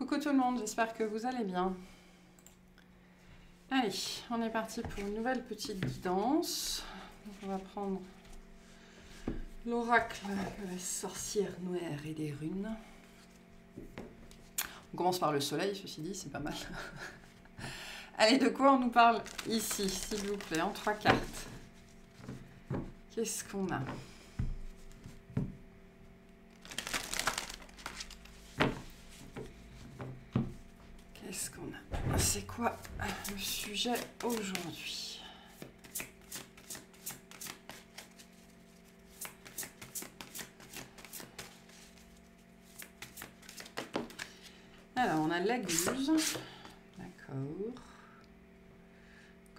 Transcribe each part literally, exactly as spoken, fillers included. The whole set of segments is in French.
Coucou tout le monde, j'espère que vous allez bien. Allez, on est parti pour une nouvelle petite guidance. Donc on va prendre l'oracle de la sorcière noire et des runes. On commence par le soleil, ceci dit, c'est pas mal. Allez, de quoi on nous parle ici, s'il vous plaît, en trois cartes. Qu'est-ce qu'on a ? Qu'est-ce qu'on a ? C'est quoi le sujet aujourd'hui ? Alors, on a l'Agouze. D'accord.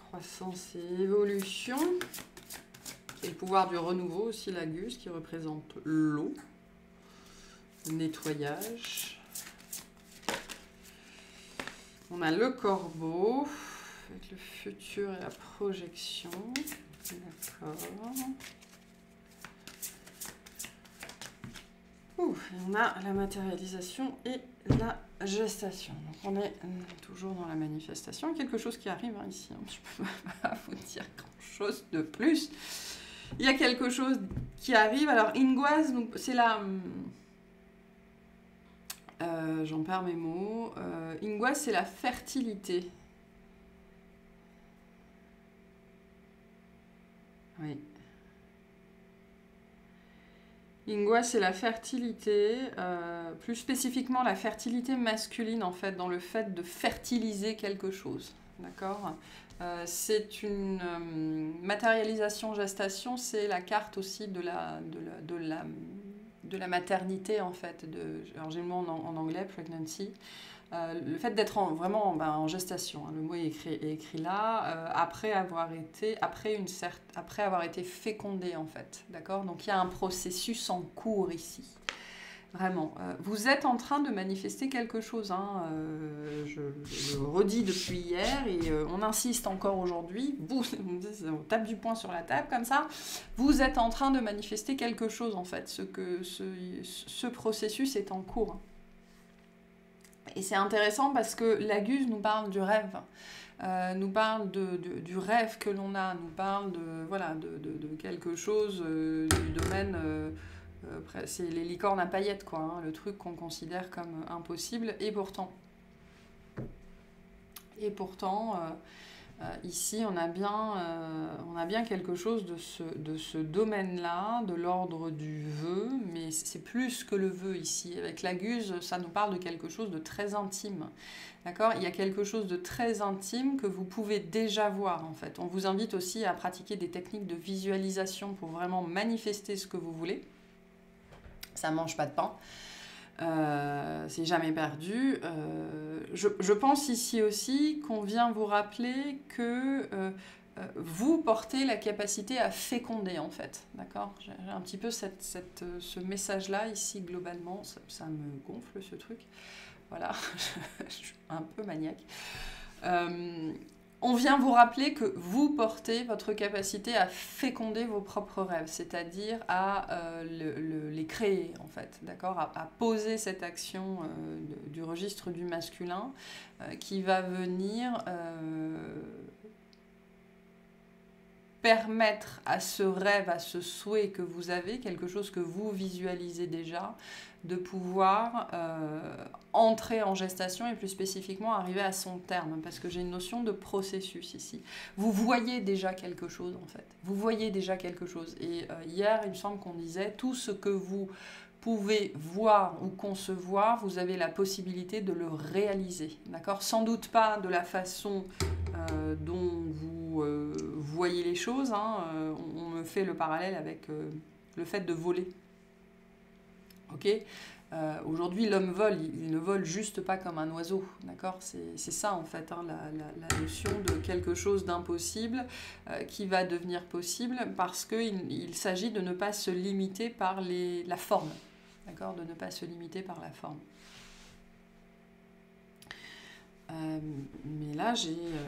Croissance et évolution. Et le pouvoir du renouveau aussi, la Guse, qui représente l'eau, le nettoyage. On a le corbeau, avec le futur et la projection. D'accord. Ouh, on a la matérialisation et la gestation. Donc on est toujours dans la manifestation. Quelque chose qui arrive hein, ici. Hein. Je ne peux pas vous dire grand-chose de plus. Il y a quelque chose qui arrive. Alors, Ingwaz, c'est la... Euh, J'en perds mes mots. Euh, Ingwaz, c'est la fertilité. Oui. Ingwaz, c'est la fertilité. Euh, plus spécifiquement, la fertilité masculine, en fait, dans le fait de fertiliser quelque chose. D'accord ? Euh, c'est une euh, matérialisation-gestation, c'est la carte aussi de la, de la, de la, de la maternité, en fait. De, alors, j'ai le mot en, en anglais, pregnancy. Euh, le fait d'être en, vraiment ben, en gestation, hein, le mot est écrit, est écrit là, euh, après, avoir été, après, une certe, après avoir été fécondé, en fait. D'accord ? Donc, il y a un processus en cours ici. Vraiment, euh, vous êtes en train de manifester quelque chose, hein. euh, je, je le redis depuis hier et euh, on insiste encore aujourd'hui, on tape du poing sur la table comme ça, vous êtes en train de manifester quelque chose en fait, ce, que, ce, ce processus est en cours. Et c'est intéressant parce que l'Aguse nous parle du rêve, euh, nous parle de, de, du rêve que l'on a, nous parle de, voilà, de, de, de quelque chose euh, du domaine... Euh, c'est les licornes à paillettes, quoi, hein, le truc qu'on considère comme impossible. Et pourtant, et pourtant euh, euh, ici, on a, bien, euh, on a bien quelque chose de ce, de ce domaine-là, de l'ordre du vœu, mais c'est plus que le vœu ici. Avec l'Aguse, ça nous parle de quelque chose de très intime. D'accord ? Il y a quelque chose de très intime que vous pouvez déjà voir, en fait. On vous invite aussi à pratiquer des techniques de visualisation pour vraiment manifester ce que vous voulez. Ça mange pas de pain, euh, c'est jamais perdu. Euh, je, je pense ici aussi qu'on vient vous rappeler que euh, vous portez la capacité à féconder en fait, d'accord ? J'ai un petit peu cette, cette, ce message-là ici globalement, ça, ça me gonfle ce truc, voilà, je suis un peu maniaque. Euh, On vient vous rappeler que vous portez votre capacité à féconder vos propres rêves, c'est-à-dire à, euh, le, le, les créer, en fait, d'accord, à, à poser cette action euh, de, du registre du masculin euh, qui va venir euh, permettre à ce rêve, à ce souhait que vous avez, quelque chose que vous visualisez déjà, de pouvoir euh, entrer en gestation et plus spécifiquement arriver à son terme, parce que j'ai une notion de processus ici. Vous voyez déjà quelque chose en fait, vous voyez déjà quelque chose. Et euh, hier, il me semble qu'on disait, tout ce que vous pouvez voir ou concevoir, vous avez la possibilité de le réaliser, d'accord ? Sans doute pas de la façon euh, dont vous euh, voyez les choses, hein. euh, on, on me fait le parallèle avec euh, le fait de voler. Ok, euh, aujourd'hui, l'homme vole, il, il ne vole juste pas comme un oiseau, d'accord ? C'est ça, en fait, hein, la, la, la notion de quelque chose d'impossible euh, qui va devenir possible parce qu'il il, s'agit de ne pas se limiter par les, la forme, d'accord ? De ne pas se limiter par la forme. Euh, mais là, j'ai... Euh,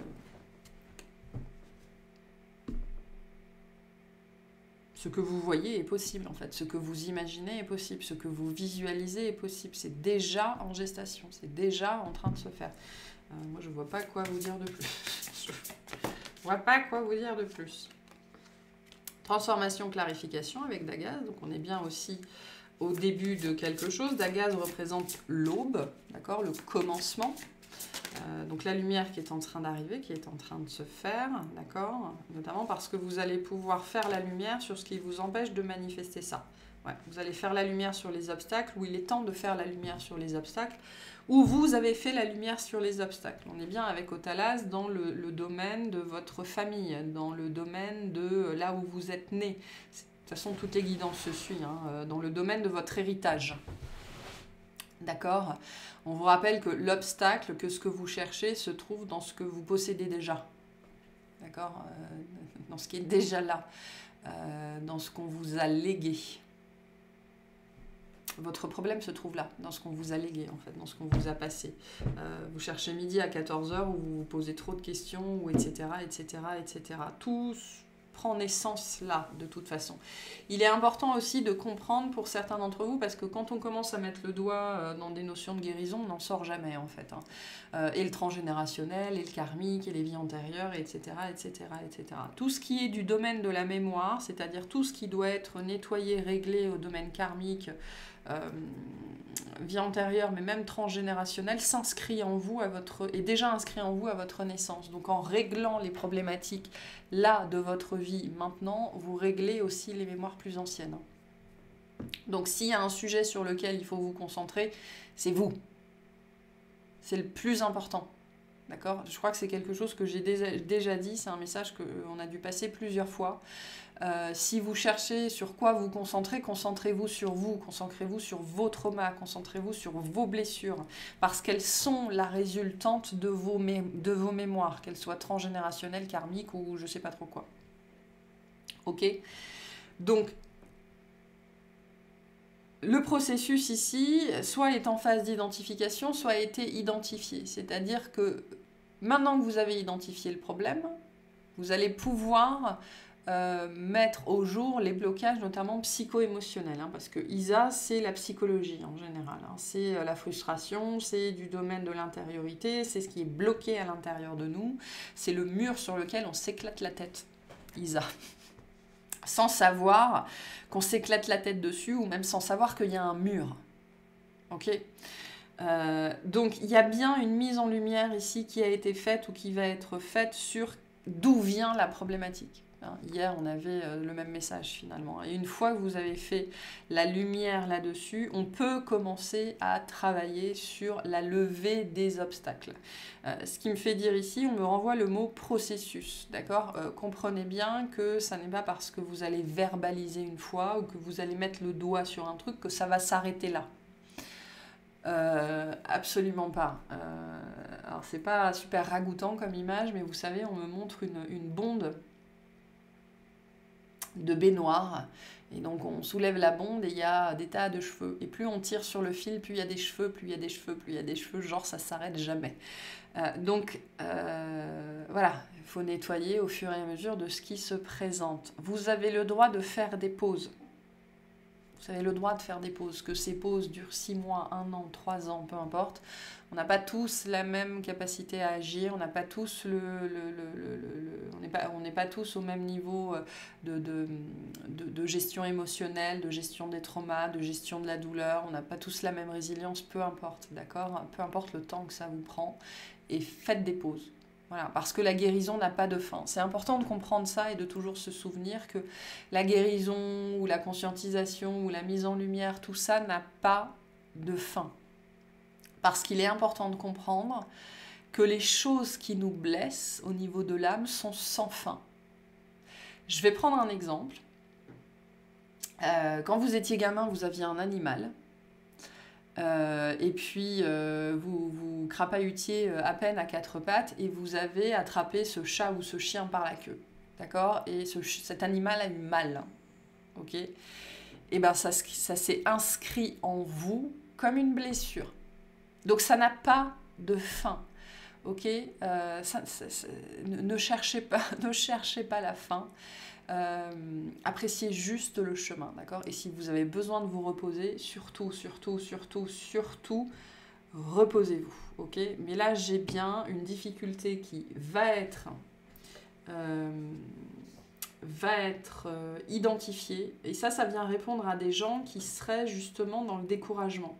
Ce que vous voyez est possible, en fait. Ce que vous imaginez est possible. Ce que vous visualisez est possible. C'est déjà en gestation. C'est déjà en train de se faire. Euh, moi, je ne vois pas quoi vous dire de plus. Je ne vois pas quoi vous dire de plus. Transformation, clarification avec Dagaz. Donc, on est bien aussi au début de quelque chose. Dagaz représente l'aube, d'accord, le commencement. Euh, donc, la lumière qui est en train d'arriver, qui est en train de se faire, d'accord, notamment parce que vous allez pouvoir faire la lumière sur ce qui vous empêche de manifester ça. Ouais, vous allez faire la lumière sur les obstacles, ou il est temps de faire la lumière sur les obstacles, ou vous avez fait la lumière sur les obstacles. On est bien avec Otalas dans le, le domaine de votre famille, dans le domaine de là où vous êtes né. De toute façon, toutes les guidances se suivent, hein, dans le domaine de votre héritage. D'accord? On vous rappelle que l'obstacle, que ce que vous cherchez, se trouve dans ce que vous possédez déjà. D'accord? Dans ce qui est déjà là, dans ce qu'on vous a légué. Votre problème se trouve là, dans ce qu'on vous a légué, en fait, dans ce qu'on vous a passé. Euh, vous cherchez midi à quatorze heures, ou vous vous posez trop de questions, ou et cetera, et cetera, et cetera. Tout prend naissance là, de toute façon. Il est important aussi de comprendre pour certains d'entre vous, parce que quand on commence à mettre le doigt dans des notions de guérison, on n'en sort jamais, en fait. Hein. Euh, et le transgénérationnel, et le karmique, et les vies antérieures, et cetera, et cetera, et cetera. Tout ce qui est du domaine de la mémoire, c'est-à-dire tout ce qui doit être nettoyé, réglé au domaine karmique, Euh, vie antérieure, mais même transgénérationnelle, s'inscrit en vous à votre, est déjà inscrit en vous à votre naissance. Donc en réglant les problématiques là de votre vie maintenant, vous réglez aussi les mémoires plus anciennes. Donc s'il y a un sujet sur lequel il faut vous concentrer, c'est vous. C'est le plus important. D'accord? Je crois que c'est quelque chose que j'ai déjà dit, c'est un message qu'on a dû passer plusieurs fois. Euh, si vous cherchez sur quoi vous concentrer, concentrez-vous sur vous, concentrez-vous sur vos traumas, concentrez-vous sur vos blessures, parce qu'elles sont la résultante de vos, mé de vos mémoires, qu'elles soient transgénérationnelles, karmiques ou je sais pas trop quoi. Ok? Donc, le processus ici, soit est en phase d'identification, soit a été identifié. C'est-à-dire que maintenant que vous avez identifié le problème, vous allez pouvoir euh, mettre au jour les blocages, notamment psycho-émotionnels. Hein, parce que I S A, c'est la psychologie en général. Hein, c'est la frustration, c'est du domaine de l'intériorité, c'est ce qui est bloqué à l'intérieur de nous. C'est le mur sur lequel on s'éclate la tête, I S A. Sans savoir qu'on s'éclate la tête dessus, ou même sans savoir qu'il y a un mur. Ok? euh, Donc, il y a bien une mise en lumière ici qui a été faite ou qui va être faite sur d'où vient la problématique. Hein, hier, on avait euh, le même message, finalement. Et une fois que vous avez fait la lumière là-dessus, on peut commencer à travailler sur la levée des obstacles. Euh, ce qui me fait dire ici, on me renvoie le mot « processus », d'accord ? euh, Comprenez bien que ça n'est pas parce que vous allez verbaliser une fois ou que vous allez mettre le doigt sur un truc que ça va s'arrêter là. Euh, absolument pas. Euh, alors, c'est pas super ragoûtant comme image, mais vous savez, on me montre une, une bonde de baignoire, et donc on soulève la bonde et il y a des tas de cheveux, et plus on tire sur le fil, plus il y a des cheveux, plus il y a des cheveux, plus il y a des cheveux, genre ça s'arrête jamais. Euh, donc euh, voilà, il faut nettoyer au fur et à mesure de ce qui se présente. Vous avez le droit de faire des pauses, vous avez le droit de faire des pauses, que ces pauses durent six mois, un an, trois ans, peu importe. On n'a pas tous la même capacité à agir, on n'a pas tous le, le, le, le, le on n'est pas, on n'est pas tous au même niveau de, de, de, de gestion émotionnelle, de gestion des traumas, de gestion de la douleur, on n'a pas tous la même résilience, peu importe, d'accord? Peu importe le temps que ça vous prend, et faites des pauses. Voilà, parce que la guérison n'a pas de fin. C'est important de comprendre ça et de toujours se souvenir que la guérison ou la conscientisation ou la mise en lumière, tout ça n'a pas de fin. Parce qu'il est important de comprendre que les choses qui nous blessent au niveau de l'âme sont sans fin. Je vais prendre un exemple. Euh, quand vous étiez gamin, vous aviez un animal. Euh, et puis euh, vous, vous crapahutiez à peine à quatre pattes et vous avez attrapé ce chat ou ce chien par la queue, d'accord? Et ce, cet animal a eu mal, ok? Et bien ça, ça s'est inscrit en vous comme une blessure. Donc ça n'a pas de fin. ok, euh, ça, ça, ça, ne, cherchez pas, ne cherchez pas la fin, euh, appréciez juste le chemin, d'accord. Et si vous avez besoin de vous reposer, surtout, surtout, surtout, surtout, reposez-vous, ok. Mais là, j'ai bien une difficulté qui va être, euh, va être euh, identifiée, et ça, ça vient répondre à des gens qui seraient justement dans le découragement.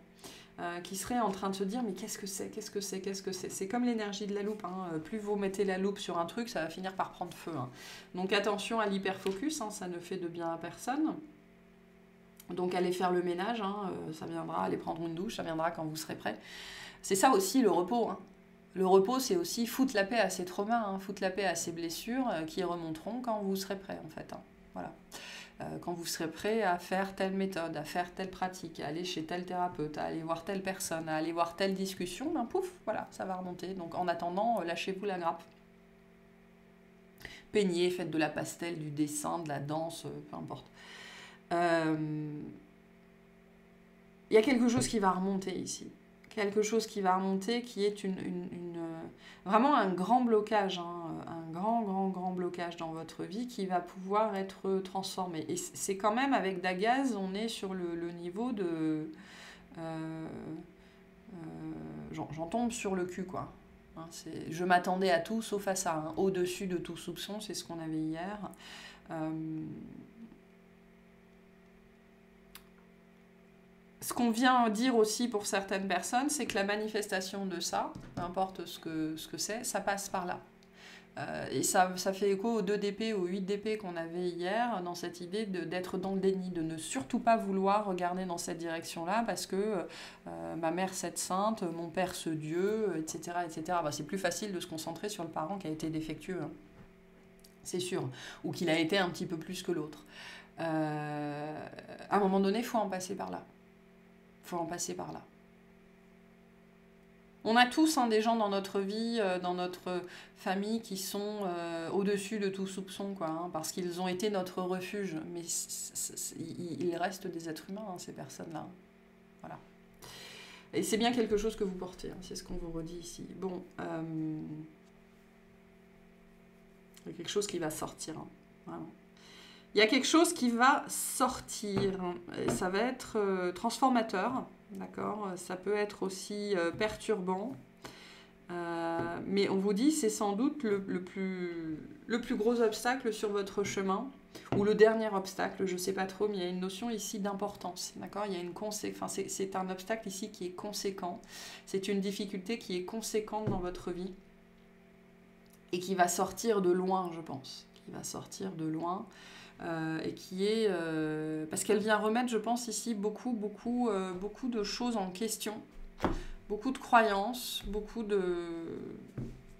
Euh, qui serait en train de se dire mais qu'est-ce que c'est, qu'est-ce que c'est, qu'est-ce que c'est. C'est comme l'énergie de la loupe, hein. Plus vous mettez la loupe sur un truc, ça va finir par prendre feu, hein. Donc attention à l'hyperfocus, hein, ça ne fait de bien à personne. Donc allez faire le ménage, hein, ça viendra, allez prendre une douche, ça viendra quand vous serez prêt. C'est ça aussi le repos, hein. Le repos, c'est aussi foutre la paix à ses traumas, hein, foutre la paix à ses blessures euh, qui remonteront quand vous serez prêt en fait, hein. Voilà. Quand vous serez prêt à faire telle méthode, à faire telle pratique, à aller chez tel thérapeute, à aller voir telle personne, à aller voir telle discussion, ben pouf, voilà, ça va remonter. Donc en attendant, lâchez-vous la grappe. Peignez, faites de la pastel, du dessin, de la danse, peu importe. Euh... Il y a quelque chose qui va remonter ici. Quelque chose qui va remonter, qui est une, une, une, vraiment un grand blocage, hein, un grand, grand, grand blocage dans votre vie qui va pouvoir être transformé. Et c'est quand même, avec Dagaz, on est sur le, le niveau de... Euh, euh, j'en tombe sur le cul, quoi. Hein, je m'attendais à tout sauf à ça, hein, au-dessus de tout soupçon, c'est ce qu'on avait hier. Euh, Ce qu'on vient dire aussi pour certaines personnes, c'est que la manifestation de ça, peu importe ce que ce que c'est, ça passe par là. Euh, et ça, ça fait écho aux deux D P, aux huit D P qu'on avait hier, dans cette idée d'être dans le déni, de ne surtout pas vouloir regarder dans cette direction-là, parce que euh, ma mère, cette sainte, mon père, ce Dieu, et cetera et cetera. Ben, c'est plus facile de se concentrer sur le parent qui a été défectueux, hein. C'est sûr, ou qu'il a été un petit peu plus que l'autre. Euh, à un moment donné, il faut en passer par là. Faut en passer par là. On a tous, hein, des gens dans notre vie, euh, dans notre famille, qui sont euh, au-dessus de tout soupçon, quoi, hein, parce qu'ils ont été notre refuge. Mais il reste des êtres humains, hein, ces personnes-là. Hein. Voilà. Et c'est bien quelque chose que vous portez, hein, c'est ce qu'on vous redit ici. Bon, euh, il y a quelque chose qui va sortir, hein, vraiment. Il y a quelque chose qui va sortir, et ça va être euh, transformateur, d'accord. Ça peut être aussi euh, perturbant, euh, mais on vous dit c'est sans doute le, le, plus, le plus gros obstacle sur votre chemin, ou le dernier obstacle, je ne sais pas trop, mais il y a une notion ici d'importance, d'accord. Il y a une conséquence, c'est un obstacle ici qui est conséquent, c'est une difficulté qui est conséquente dans votre vie, et qui va sortir de loin, je pense, qui va sortir de loin. Euh, et qui est... Euh, parce qu'elle vient remettre, je pense, ici, beaucoup, beaucoup, euh, beaucoup de choses en question, beaucoup de croyances, beaucoup de,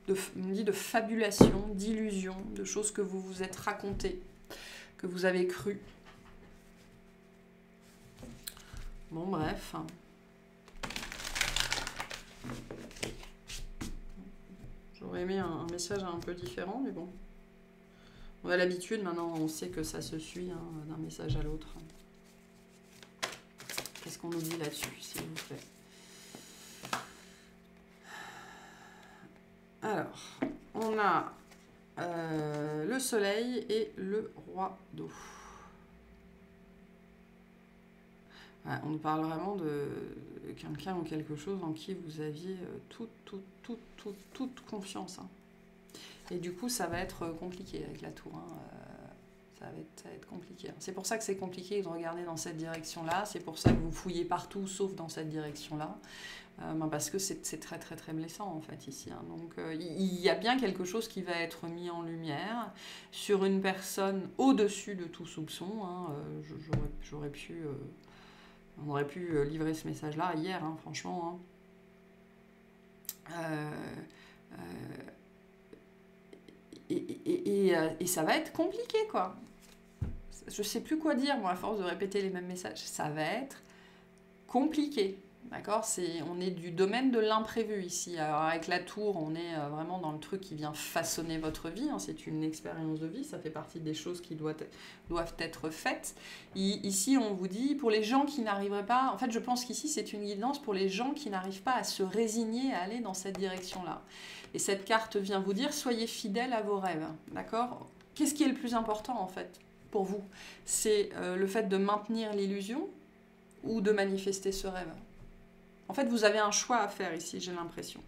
de, on dit de fabulations, d'illusions, de choses que vous vous êtes racontées, que vous avez crues. Bon, bref... J'aurais aimé un, un message un peu différent, mais bon... On a l'habitude, maintenant, on sait que ça se suit, hein, d'un message à l'autre. Qu'est-ce qu'on nous dit là-dessus, s'il vous plaît? Alors, on a euh, le soleil et le roi d'eau. Ouais, on nous parle vraiment de quelqu'un ou quelque chose en qui vous aviez toute, toute, toute, toute, toute confiance, hein. Et du coup, ça va être compliqué avec la tour, hein. Ça, va être, ça va être compliqué. C'est pour ça que c'est compliqué de regarder dans cette direction-là. C'est pour ça que vous fouillez partout, sauf dans cette direction-là. Euh, ben parce que c'est très, très, très blessant, en fait, ici, hein. Donc, euh, il y a bien quelque chose qui va être mis en lumière sur une personne au-dessus de tout soupçon, hein. Euh, J'aurais pu... Euh, on aurait pu livrer ce message-là hier, hein, franchement, hein. Euh... euh Et, et, et, et ça va être compliqué, quoi. Je sais plus quoi dire, moi, à force de répéter les mêmes messages. Ça va être compliqué. D'accord, c'est, on est du domaine de l'imprévu ici. Alors avec la tour, on est vraiment dans le truc qui vient façonner votre vie. Hein. C'est une expérience de vie, ça fait partie des choses qui doivent, doivent être faites. I, ici, on vous dit, pour les gens qui n'arriveraient pas... En fait, je pense qu'ici, c'est une guidance pour les gens qui n'arrivent pas à se résigner à aller dans cette direction-là. Et cette carte vient vous dire, soyez fidèles à vos rêves. D'accord? Qu'est-ce qui est le plus important, en fait, pour vous? C'est euh, le fait de maintenir l'illusion ou de manifester ce rêve? En fait, vous avez un choix à faire ici, j'ai l'impression.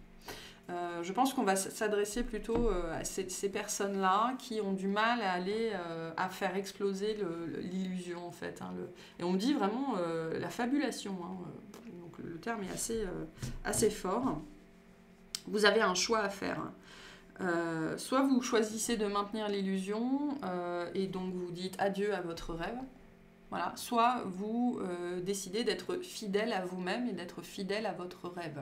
Euh, je pense qu'on va s'adresser plutôt euh, à ces, ces personnes-là qui ont du mal à aller, euh, à faire exploser l'illusion, en fait. Hein, le... Et on dit vraiment euh, la fabulation. Hein, euh, donc le terme est assez, euh, assez fort. Vous avez un choix à faire. Hein. Euh, soit vous choisissez de maintenir l'illusion euh, et donc vous dites adieu à votre rêve. Voilà. Soit vous euh, décidez d'être fidèle à vous-même et d'être fidèle à votre rêve.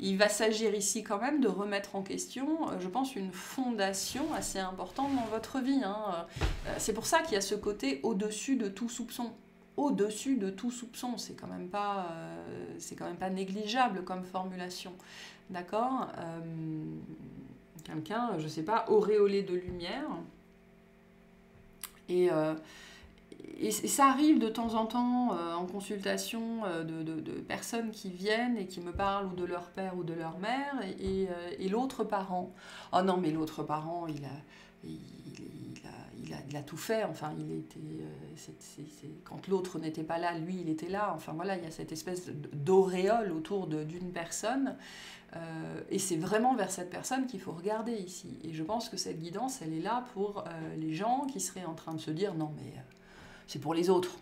Il va s'agir ici quand même de remettre en question, euh, je pense, une fondation assez importante dans votre vie. Hein. Euh, c'est pour ça qu'il y a ce côté au-dessus de tout soupçon. Au-dessus de tout soupçon, c'est quand même pas, euh, c'est quand même pas négligeable comme formulation. D'accord ? euh, Quelqu'un, je sais pas, auréolé de lumière. Et... Euh, Et ça arrive de temps en temps euh, en consultation euh, de, de, de personnes qui viennent et qui me parlent ou de leur père ou de leur mère et, et, euh, et l'autre parent. Oh non, mais l'autre parent, il a, il, il, a, il, a, il a tout fait. Enfin, il était, euh, c'est, c'est, c'est... quand l'autre n'était pas là, lui, il était là. Enfin voilà, il y a cette espèce d'auréole autour d'une personne. Euh, et c'est vraiment vers cette personne qu'il faut regarder ici. Et je pense que cette guidance, elle est là pour euh, les gens qui seraient en train de se dire « Non, mais... Euh, c'est pour les autres.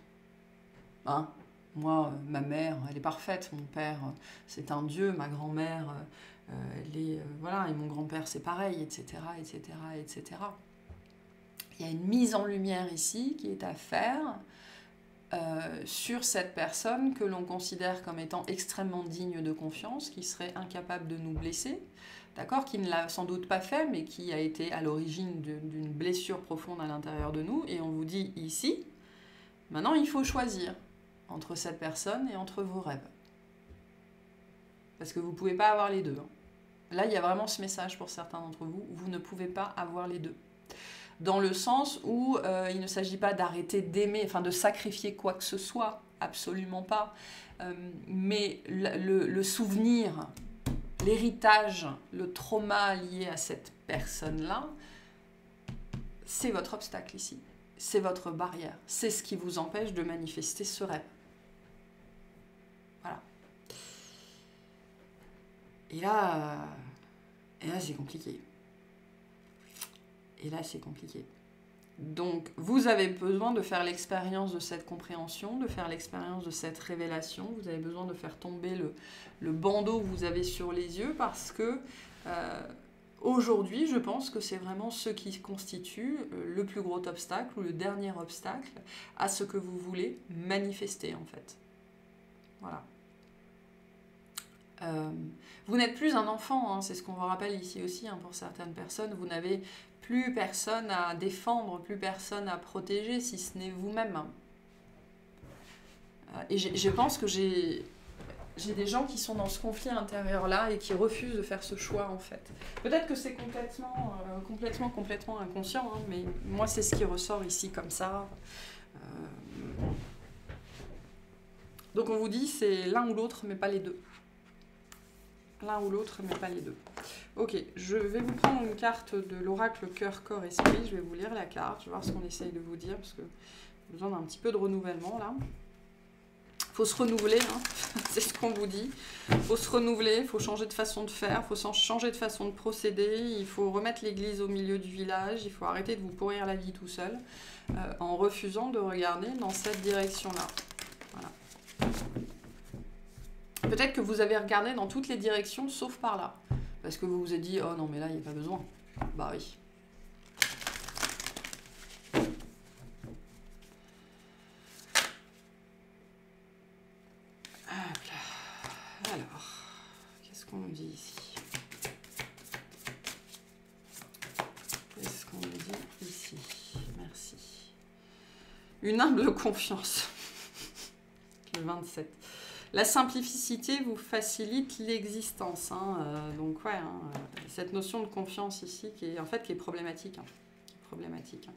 Hein? Moi, ma mère, elle est parfaite. Mon père, c'est un dieu. Ma grand-mère, euh, elle est... Euh, voilà. Et mon grand-père, c'est pareil, et cetera, et cetera, et cetera. Il y a une mise en lumière ici qui est à faire euh, sur cette personne que l'on considère comme étant extrêmement digne de confiance, qui serait incapable de nous blesser, d'accord, qui ne l'a sans doute pas fait, mais qui a été à l'origine d'une blessure profonde à l'intérieur de nous. Et on vous dit ici... Maintenant, il faut choisir entre cette personne et entre vos rêves. Parce que vous ne pouvez pas avoir les deux. Là, il y a vraiment ce message pour certains d'entre vous, vous ne pouvez pas avoir les deux. Dans le sens où euh, il ne s'agit pas d'arrêter d'aimer, enfin de sacrifier quoi que ce soit, absolument pas. Euh, mais le, le, le souvenir, l'héritage, le trauma lié à cette personne-là, c'est votre obstacle ici. C'est votre barrière. C'est ce qui vous empêche de manifester ce rêve. Voilà. Et là, et là c'est compliqué. Et là, c'est compliqué. Donc, vous avez besoin de faire l'expérience de cette compréhension, de faire l'expérience de cette révélation. Vous avez besoin de faire tomber le, le bandeau que vous avez sur les yeux parce que... Euh, Aujourd'hui, je pense que c'est vraiment ce qui constitue le plus gros obstacle ou le dernier obstacle à ce que vous voulez manifester, en fait. Voilà. Euh, vous n'êtes plus un enfant, hein, c'est ce qu'on vous rappelle ici aussi, hein, pour certaines personnes. Vous n'avez plus personne à défendre, plus personne à protéger, si ce n'est vous-même. Et je pense que j'ai... J'ai des gens qui sont dans ce conflit intérieur-là et qui refusent de faire ce choix, en fait. Peut-être que c'est complètement, euh, complètement, complètement inconscient, hein, mais moi, c'est ce qui ressort ici, comme ça. Euh... Donc, on vous dit, c'est l'un ou l'autre, mais pas les deux. L'un ou l'autre, mais pas les deux. Ok, je vais vous prendre une carte de l'oracle cœur, corps, esprit. Je vais vous lire la carte, je vais voir ce qu'on essaye de vous dire, parce que j'ai besoin d'un petit peu de renouvellement, là. Il faut se renouveler, hein. C'est ce qu'on vous dit. Il faut se renouveler, il faut changer de façon de faire, il faut changer de façon de procéder, il faut remettre l'église au milieu du village, il faut arrêter de vous pourrir la vie tout seul euh, en refusant de regarder dans cette direction-là. Voilà. Peut-être que vous avez regardé dans toutes les directions, sauf par là. Parce que vous vous êtes dit « Oh non, mais là, il n'y a pas besoin. » Bah oui. Qu'on dit ici. Qu'est-ce qu'on dit ici? Merci. Une humble confiance. Le vingt-sept. la simplicité vous facilite l'existence. Hein, euh, donc ouais, hein, cette notion de confiance ici qui est en fait qui est problématique. Hein, qui est problématique hein.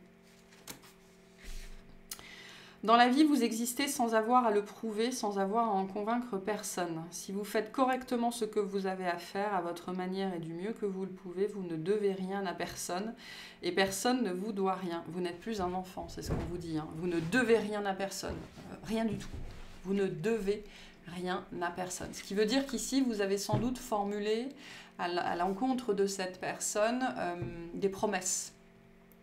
Dans la vie, vous existez sans avoir à le prouver, sans avoir à en convaincre personne. Si vous faites correctement ce que vous avez à faire, à votre manière et du mieux que vous le pouvez, vous ne devez rien à personne et personne ne vous doit rien. Vous n'êtes plus un enfant, c'est ce qu'on vous dit. Hein. Vous ne devez rien à personne, euh, rien du tout. Vous ne devez rien à personne. Ce qui veut dire qu'ici, vous avez sans doute formulé à l'encontre de cette personne euh, des promesses.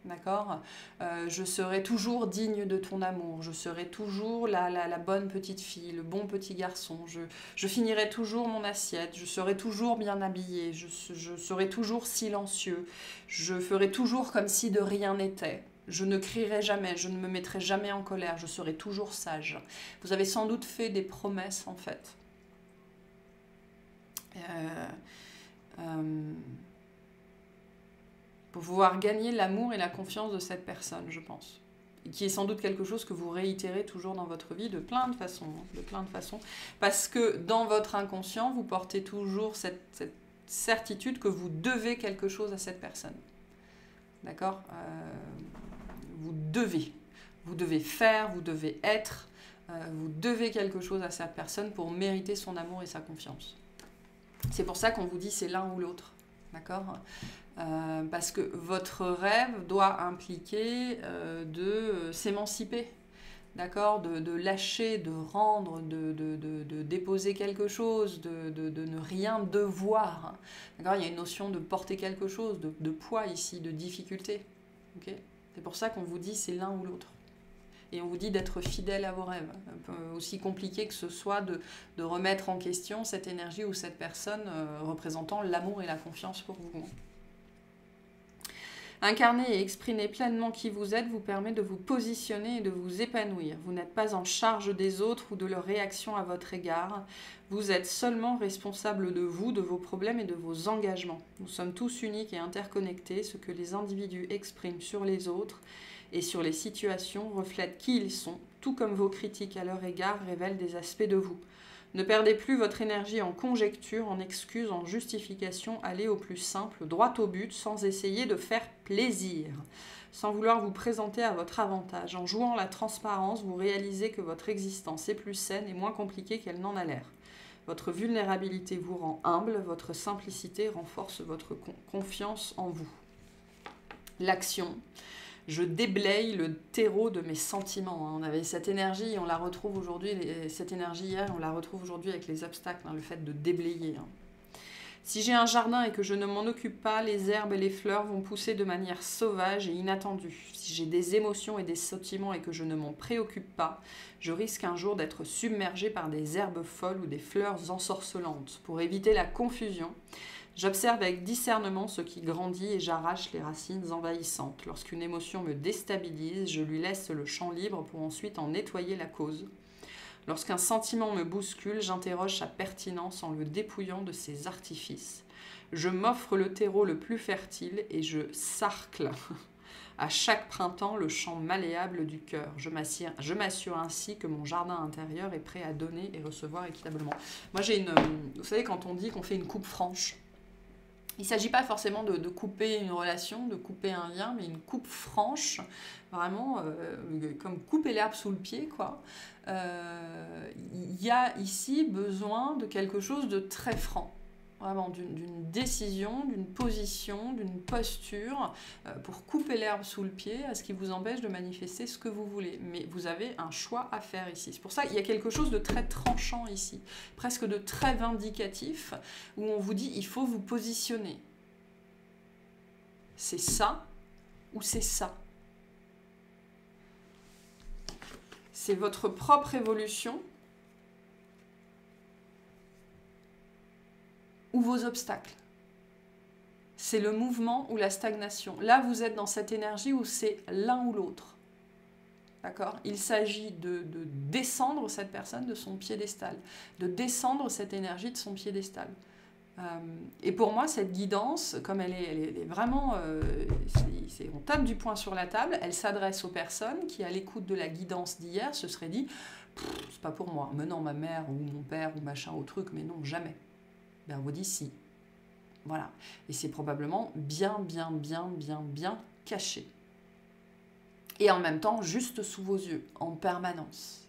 D'accord, euh, je serai toujours digne de ton amour, je serai toujours la, la, la bonne petite fille, le bon petit garçon, je, je finirai toujours mon assiette, je serai toujours bien habillée, je, je serai toujours silencieux, je ferai toujours comme si de rien n'était, je ne crierai jamais, je ne me mettrai jamais en colère, je serai toujours sage. Vous avez sans doute fait des promesses en fait. Euh, euh... pour pouvoir gagner l'amour et la confiance de cette personne, je pense. Qui est sans doute quelque chose que vous réitérez toujours dans votre vie de plein de façons. Hein, de plein de façons. Parce que dans votre inconscient, vous portez toujours cette, cette certitude que vous devez quelque chose à cette personne. D'accord ? Euh, vous devez. Vous devez faire, vous devez être, euh, vous devez quelque chose à cette personne pour mériter son amour et sa confiance. C'est pour ça qu'on vous dit c'est l'un ou l'autre. D'accord ? Euh, parce que votre rêve doit impliquer euh, de euh, s'émanciper, d'accord, de, de lâcher, de rendre, de, de, de, de déposer quelque chose, de, de, de ne rien devoir. D'accord, il y a une notion de porter quelque chose, de, de poids ici, de difficulté. Okay, c'est pour ça qu'on vous dit c'est l'un ou l'autre. Et on vous dit d'être fidèle à vos rêves. Aussi compliqué que ce soit de, de remettre en question cette énergie ou cette personne euh, représentant l'amour et la confiance pour vous. Incarner et exprimer pleinement qui vous êtes vous permet de vous positionner et de vous épanouir. Vous n'êtes pas en charge des autres ou de leur réaction à votre égard. Vous êtes seulement responsable de vous, de vos problèmes et de vos engagements. Nous sommes tous uniques et interconnectés. Ce que les individus expriment sur les autres et sur les situations reflète qui ils sont, tout comme vos critiques à leur égard révèlent des aspects de vous. Ne perdez plus votre énergie en conjecture, en excuses, en justification. Allez au plus simple, droit au but, sans essayer de faire plaisir. Sans vouloir vous présenter à votre avantage. En jouant la transparence, vous réalisez que votre existence est plus saine et moins compliquée qu'elle n'en a l'air. Votre vulnérabilité vous rend humble, votre simplicité renforce votre confiance en vous. L'action. Je déblaye le terreau de mes sentiments. On avait cette énergie, on la retrouve aujourd'hui, cette énergie hier, on la retrouve aujourd'hui avec les obstacles, le fait de déblayer. Si j'ai un jardin et que je ne m'en occupe pas, les herbes et les fleurs vont pousser de manière sauvage et inattendue. Si j'ai des émotions et des sentiments et que je ne m'en préoccupe pas, je risque un jour d'être submergée par des herbes folles ou des fleurs ensorcelantes. Pour éviter la confusion, j'observe avec discernement ce qui grandit et j'arrache les racines envahissantes. Lorsqu'une émotion me déstabilise, je lui laisse le champ libre pour ensuite en nettoyer la cause. Lorsqu'un sentiment me bouscule, j'interroge sa pertinence en le dépouillant de ses artifices. Je m'offre le terreau le plus fertile et je sarcle à chaque printemps le champ malléable du cœur. Je m'assure ainsi que mon jardin intérieur est prêt à donner et recevoir équitablement. Moi, j'ai une... Vous savez, quand on dit qu'on fait une coupe franche, il ne s'agit pas forcément de, de couper une relation, de couper un lien, mais une coupe franche, vraiment, euh, comme couper l'herbe sous le pied, quoi. Euh, y a ici besoin de quelque chose de très franc, vraiment, d'une décision, d'une position, d'une posture, euh, pour couper l'herbe sous le pied, à ce qui vous empêche de manifester ce que vous voulez. Mais vous avez un choix à faire ici. C'est pour ça qu'il y a quelque chose de très tranchant ici, presque de très vindicatif, où on vous dit, il faut vous positionner. C'est ça ou c'est ça? C'est votre propre évolution ou vos obstacles. C'est le mouvement ou la stagnation. Là, vous êtes dans cette énergie où c'est l'un ou l'autre. D'accord ? Il s'agit de, de descendre cette personne de son piédestal, de descendre cette énergie de son piédestal. Euh, et pour moi, cette guidance, comme elle est, elle est, elle est vraiment... Euh, c'est, c'est, on tape du poing sur la table, elle s'adresse aux personnes qui, à l'écoute de la guidance d'hier, se seraient dit c'est pas pour moi. Mais non, ma mère ou mon père ou machin ou truc, mais non, jamais. Ben, on vous dit si. Voilà. Et c'est probablement bien, bien, bien, bien, bien caché. Et en même temps, juste sous vos yeux, en permanence.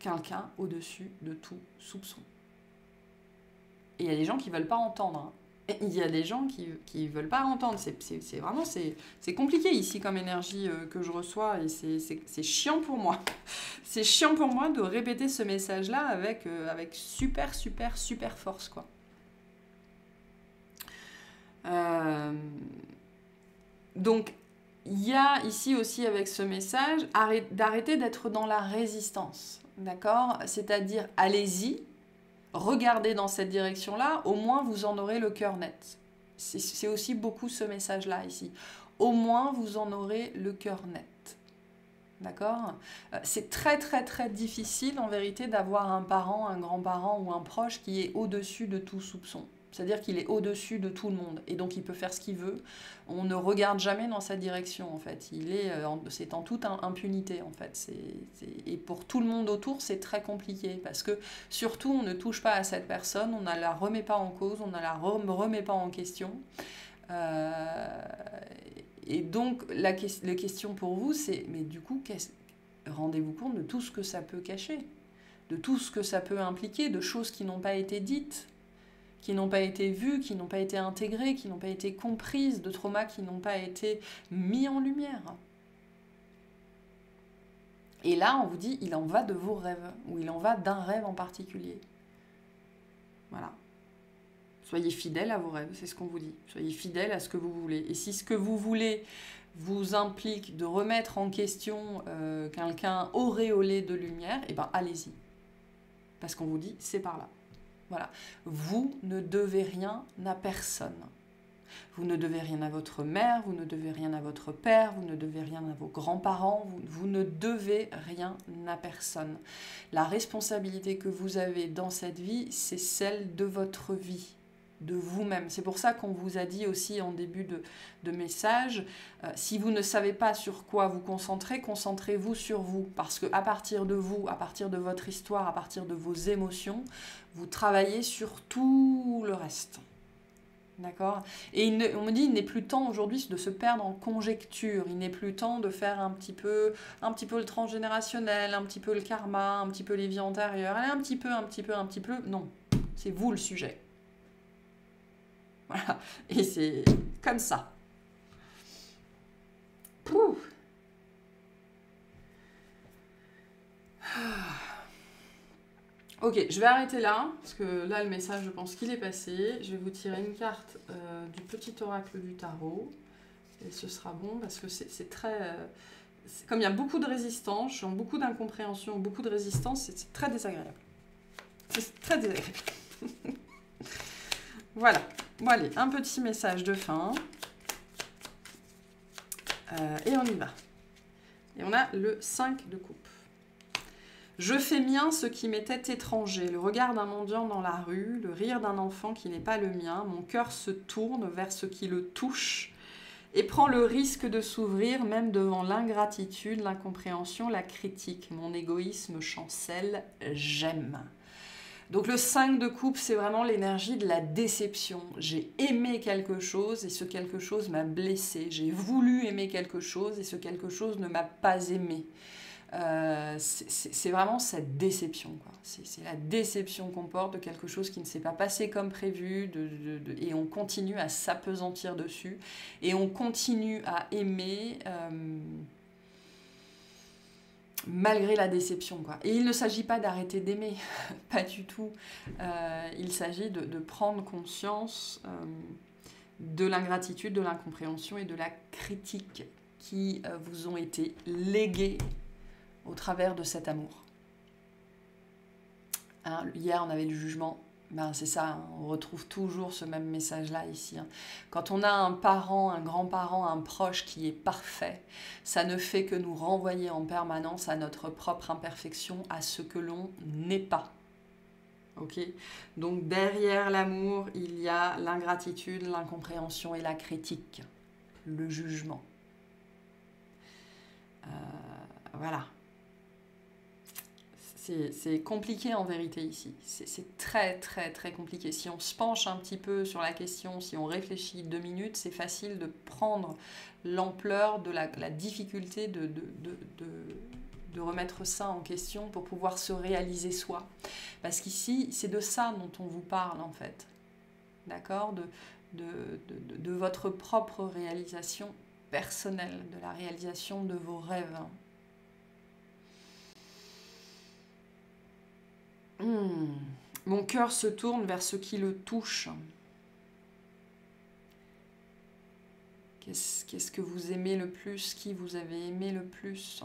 Quelqu'un au-dessus de tout soupçon. Et il y a des gens qui ne veulent pas entendre. Hein. Il y a des gens qui ne veulent pas entendre. C'est, c'est, c'est vraiment c'est compliqué ici comme énergie euh, que je reçois. Et c'est chiant pour moi. C'est chiant pour moi de répéter ce message-là avec, euh, avec super, super, super force, quoi. Euh, donc, il y a ici aussi avec ce message d'arrêter d'être dans la résistance, d'accord? C'est-à-dire, allez-y, regardez dans cette direction-là, au moins vous en aurez le cœur net. C'est aussi beaucoup ce message-là ici. Au moins vous en aurez le cœur net, d'accord? C'est très très très difficile en vérité d'avoir un parent, un grand-parent ou un proche qui est au-dessus de tout soupçon. C'est-à-dire qu'il est au-dessus de tout le monde. Et donc, il peut faire ce qu'il veut. On ne regarde jamais dans sa direction, en fait. C'est en toute impunité, en fait. C'est, c'est, et pour tout le monde autour, c'est très compliqué. Parce que, surtout, on ne touche pas à cette personne. On ne la remet pas en cause. On ne la remet pas en question. Euh, et donc, la, la question pour vous, c'est... Mais du coup, rendez-vous compte de tout ce que ça peut cacher. De tout ce que ça peut impliquer. De choses qui n'ont pas été dites, qui n'ont pas été vues, qui n'ont pas été intégrées, qui n'ont pas été comprises, de traumas qui n'ont pas été mis en lumière. Et là, on vous dit, il en va de vos rêves, ou il en va d'un rêve en particulier. Voilà. Soyez fidèles à vos rêves, c'est ce qu'on vous dit. Soyez fidèles à ce que vous voulez. Et si ce que vous voulez vous implique de remettre en question euh, quelqu'un auréolé de lumière, eh ben allez-y. Parce qu'on vous dit, c'est par là. Voilà. Vous ne devez rien à personne. Vous ne devez rien à votre mère, vous ne devez rien à votre père, vous ne devez rien à vos grands-parents, vous, vous ne devez rien à personne. La responsabilité que vous avez dans cette vie, c'est celle de votre vie, de vous-même. C'est pour ça qu'on vous a dit aussi en début de, de message, euh, si vous ne savez pas sur quoi vous concentrer, concentrez-vous sur vous. Parce qu'à partir de vous, à partir de votre histoire, à partir de vos émotions, vous travaillez sur tout le reste. D'accord? Et il ne, on me dit, il n'est plus temps aujourd'hui de se perdre en conjecture. Il n'est plus temps de faire un petit peu, un petit peu le transgénérationnel, un petit peu le karma, un petit peu les vies antérieures, un petit peu, un petit peu, un petit peu. Non, c'est vous le sujet. Voilà, et c'est comme ça. Pouf. Ok, je vais arrêter là, parce que là, le message, je pense qu'il est passé. Je vais vous tirer une carte euh, du petit oracle du tarot, et ce sera bon, parce que c'est très... Euh, comme il y a beaucoup de résistance, beaucoup d'incompréhension, beaucoup de résistance, c'est très désagréable. C'est très désagréable. Voilà. Bon allez, un petit message de fin, euh, et on y va. Et on a le cinq de coupe. Je fais mien ce qui m'était étranger, le regard d'un mendiant dans la rue, le rire d'un enfant qui n'est pas le mien, mon cœur se tourne vers ce qui le touche et prend le risque de s'ouvrir même devant l'ingratitude, l'incompréhension, la critique. Mon égoïsme chancelle, j'aime. Donc le cinq de coupe, c'est vraiment l'énergie de la déception. J'ai aimé quelque chose et ce quelque chose m'a blessé. J'ai voulu aimer quelque chose et ce quelque chose ne m'a pas aimé. Euh, c'est vraiment cette déception, quoi. C'est la déception qu'on porte de quelque chose qui ne s'est pas passé comme prévu de, de, de, et on continue à s'appesantir dessus et on continue à aimer... Euh, malgré la déception, quoi. Et il ne s'agit pas d'arrêter d'aimer, pas du tout. Euh, il s'agit de, de prendre conscience euh, de l'ingratitude, de l'incompréhension et de la critique qui euh, vous ont été léguées au travers de cet amour. Hein, hier, on avait le jugement. Ben, c'est ça, hein, on retrouve toujours ce même message-là ici. Hein. Quand on a un parent, un grand-parent, un proche qui est parfait, ça ne fait que nous renvoyer en permanence à notre propre imperfection, à ce que l'on n'est pas. Ok ? Donc derrière l'amour, il y a l'ingratitude, l'incompréhension et la critique, le jugement. Euh, voilà. c'est compliqué en vérité ici. C'est très très très compliqué. Si on se penche un petit peu sur la question, si on réfléchit deux minutes, c'est facile de prendre l'ampleur de la, la difficulté de, de, de, de, de remettre ça en question pour pouvoir se réaliser soi. Parce qu'ici, c'est de ça dont on vous parle en fait. D'accord, de, de, de, de votre propre réalisation personnelle, de la réalisation de vos rêves. Mmh. Mon cœur se tourne vers ce qui le touche. Qu'est-ce qu'est-ce que vous aimez le plus? Qui vous avez aimé le plus?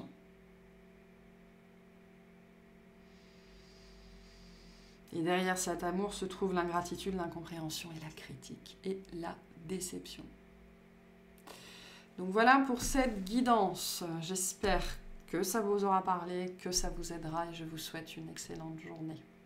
Et derrière cet amour se trouve l'ingratitude, l'incompréhension et la critique et la déception. Donc voilà pour cette guidance. J'espère que ça vous aura parlé, que ça vous aidera et je vous souhaite une excellente journée.